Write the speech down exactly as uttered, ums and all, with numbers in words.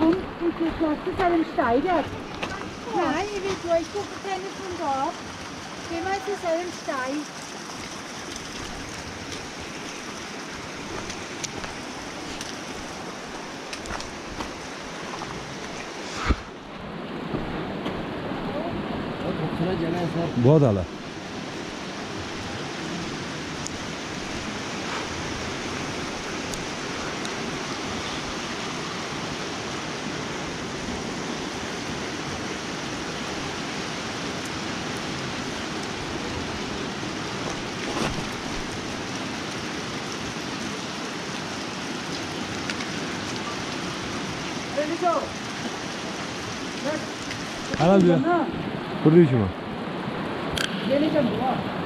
um und wir zusammen steigern. Nein, ich will durch, ich gucke keine von da. Gehen wir zusammen steigen. Bu adalar. Helal diyor. Burada içim var. Geleceğim bu var.